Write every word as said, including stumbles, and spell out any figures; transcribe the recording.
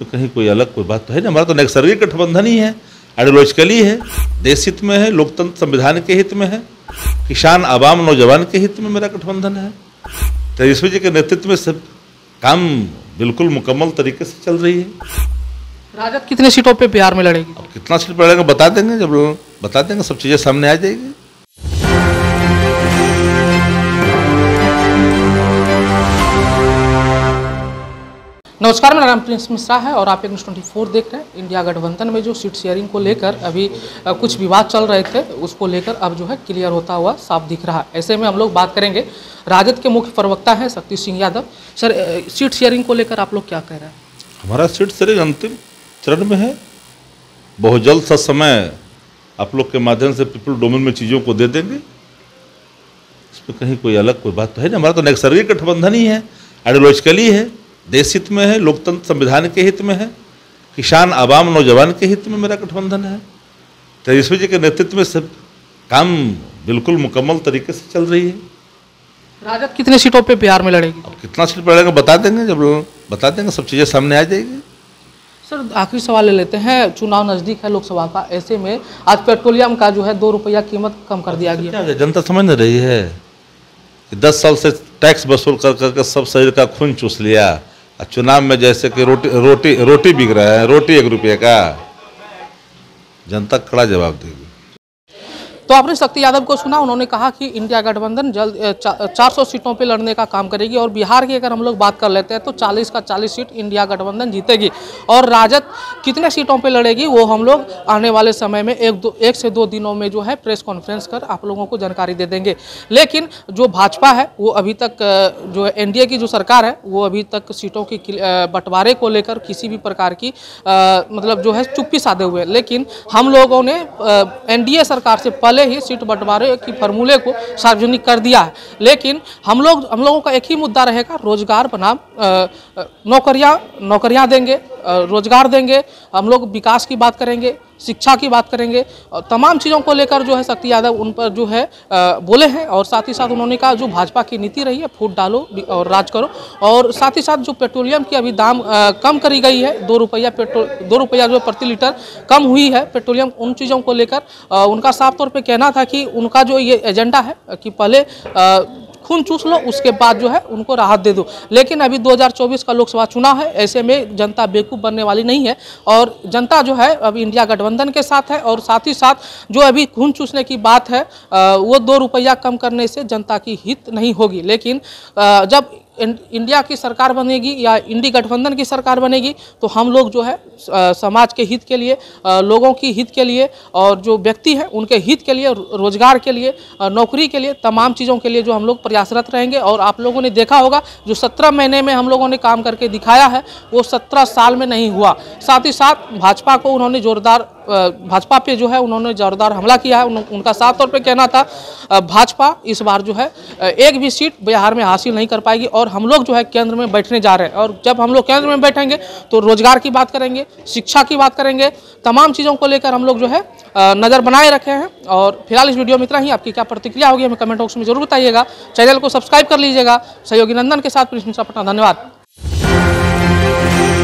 इसमें कहीं कोई अलग कोई बात तो है ना। हमारा तो नैसर्गिक गठबंधन ही है, आइडियोलॉजिकली है, देश हित में है, लोकतंत्र संविधान के हित में है, किसान आवाम नौजवान के हित में मेरा गठबंधन है। तेजस्वी जी के नेतृत्व में सब काम बिल्कुल मुकम्मल तरीके से चल रही है। राजद कितने सीटों पे बिहार में लड़ेगी? अब कितना सीट पड़ेगा बता देंगे, जब बता देंगे सब चीज़ें सामने आ जाएगी। नमस्कार, मैं राम प्रिंस मिश्रा है और आप एक न्यूज़ चौबीस देख रहे हैं। इंडिया गठबंधन में जो सीट शेयरिंग को लेकर अभी कुछ विवाद चल रहे थे, उसको लेकर अब जो है क्लियर होता हुआ साफ दिख रहा है। ऐसे में हम लोग बात करेंगे, राजद के मुख्य प्रवक्ता हैं Shakti Singh Yadav. Sir, seat sharing को लेकर आप लोग क्या कह रहे हैं? हमारा सीट शेयरिंग अंतिम चरण में है, बहुत जल्द ससमय आप लोग के माध्यम से पीपल डोमेन में चीज़ों को दे देंगे। इसमें कहीं कोई अलग कोई बात तो है ना। हमारा तो नैसर्गिक गठबंधन ही है, आइडियोलॉजिकली है, देश हित में है, लोकतंत्र संविधान के हित में है, किसान आवाम नौजवान के हित में मेरा गठबंधन है। तेजस्वी जी के नेतृत्व में सब काम बिल्कुल मुकम्मल तरीके से चल रही है। राजद कितने सीटों पे बिहार में लड़ेगी? अब कितना सीट पड़ेगा बता देंगे, जब बता देंगे सब चीज़ें सामने आ जाएगी। सर, आखिरी सवाल ले लेते हैं, चुनाव नज़दीक है लोकसभा का, ऐसे में आज पेट्रोलियम का जो है दो रुपया कीमत कम कर दिया गया। जनता समझ नहीं रही है कि दस साल से टैक्स वसूल कर करके सब शरीर का खून चूस लिया, और चुनाव में जैसे कि रोटी रोटी रोटी बिक रहा है, रोटी एक रुपये का, जनता कड़ा जवाब देगी। तो आपने शक्ति यादव को सुना, उन्होंने कहा कि इंडिया गठबंधन जल्द चार सौ सीटों पे लड़ने का काम करेगी और बिहार की अगर हम लोग बात कर लेते हैं तो चालीस का चालीस सीट इंडिया गठबंधन जीतेगी। और राजद कितने सीटों पे लड़ेगी वो हम लोग आने वाले समय में एक दो एक से दो दिनों में जो है प्रेस कॉन्फ्रेंस कर आप लोगों को जानकारी दे देंगे। लेकिन जो भाजपा है वो अभी तक जो एन डी ए की जो सरकार है वो अभी तक सीटों की बंटवारे को लेकर किसी भी प्रकार की मतलब जो है चुप्पी साधे हुए। लेकिन हम लोगों ने एन डी ए सरकार से ही सीट बंटवारे की फॉर्मूले को सार्वजनिक कर दिया है। लेकिन हम लोग हम लोगों का एक ही मुद्दा रहेगा, रोजगार बनाम नौकरियां नौकरियां देंगे, रोजगार देंगे, हम लोग विकास की बात करेंगे, शिक्षा की बात करेंगे, तमाम चीज़ों को लेकर जो है शक्ति यादव उन पर जो है बोले हैं। और साथ ही साथ उन्होंने कहा जो भाजपा की नीति रही है फूट डालो और राज करो, और साथ ही साथ जो पेट्रोलियम की अभी दाम कम करी गई है, दो रुपया पेट्रोल दो रुपया जो प्रति लीटर कम हुई है पेट्रोलियम, उन चीज़ों को लेकर उनका साफ तौर पर कहना था कि उनका जो ये एजेंडा है कि पहले खून चूस लो उसके बाद जो है उनको राहत दे दो। लेकिन अभी दो हज़ार चौबीस का लोकसभा चुनाव है, ऐसे में जनता बेवकूफ़ बनने वाली नहीं है और जनता जो है अब इंडिया गठबंधन के साथ है। और साथ ही साथ जो अभी खून चूसने की बात है वो दो रुपया कम करने से जनता की हित नहीं होगी। लेकिन जब इंडिया की सरकार बनेगी या इंडी गठबंधन की सरकार बनेगी तो हम लोग जो है समाज के हित के लिए, लोगों की हित के लिए और जो व्यक्ति हैं उनके हित के लिए, रोजगार के लिए, नौकरी के लिए, तमाम चीज़ों के लिए जो हम लोग प्रयासरत रहेंगे। और आप लोगों ने देखा होगा जो सत्रह महीने में हम लोगों ने काम करके दिखाया है वो सत्रह साल में नहीं हुआ। साथ ही साथ भाजपा को उन्होंने जोरदार भाजपा पे जो है उन्होंने जोरदार हमला किया है। उन, उनका साफ तौर पे कहना था भाजपा इस बार जो है एक भी सीट बिहार में हासिल नहीं कर पाएगी और हम लोग जो है केंद्र में बैठने जा रहे हैं। और जब हम लोग केंद्र में बैठेंगे तो रोजगार की बात करेंगे, शिक्षा की बात करेंगे, तमाम चीज़ों को लेकर हम लोग जो है नज़र बनाए रखे हैं। और फिलहाल इस वीडियो में इतना ही। आपकी क्या प्रतिक्रिया होगी हमें कमेंट बॉक्स में जरूर बताइएगा। चैनल को सब्सक्राइब कर लीजिएगा। सहयोगी नंदन के साथ प्रिंस मिश्रा पटना, धन्यवाद।